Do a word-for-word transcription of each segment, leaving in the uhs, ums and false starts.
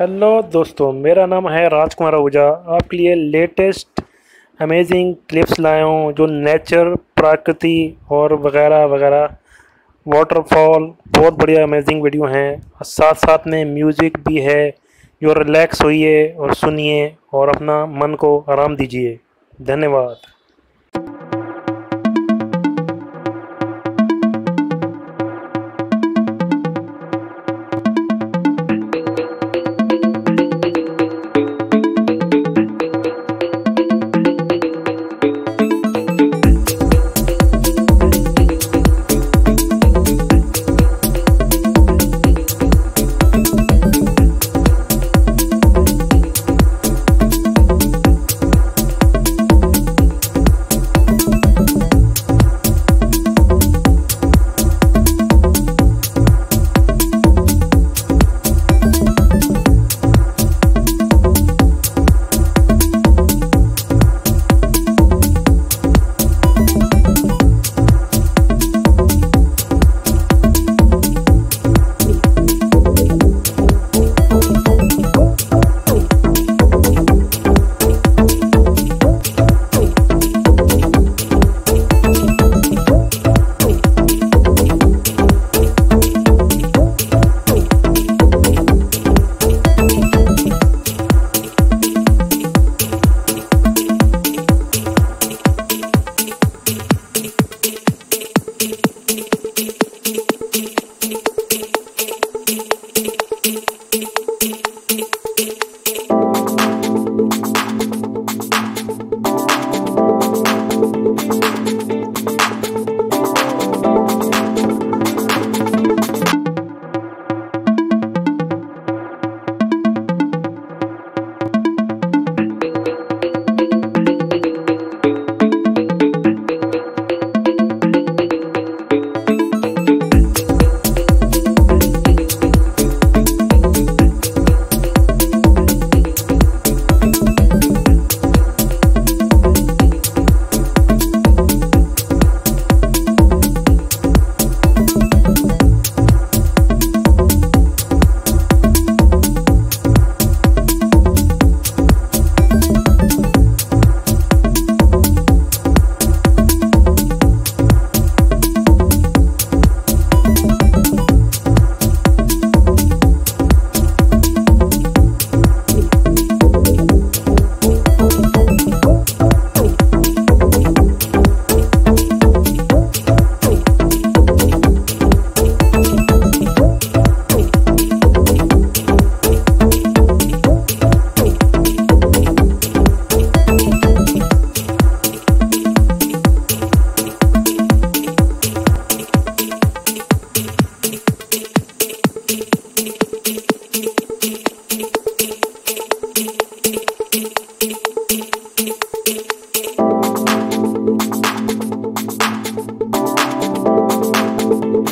Hello दोस्तों, मेरा नाम है राज कुमार ओझा। आपके लिए लेटेस्ट अमेजिंग क्लिप्स लाया हूँ जो नेचर, प्रकृति और वगैरह वगैरह, वाटरफॉल, बहुत बढ़िया अमेजिंग वीडियो हैं। साथ साथ में म्यूज़िक भी है जो रिलैक्स होइए और सुनिए और अपना मन को आराम दीजिए। धन्यवाद।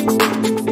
We'll be right back.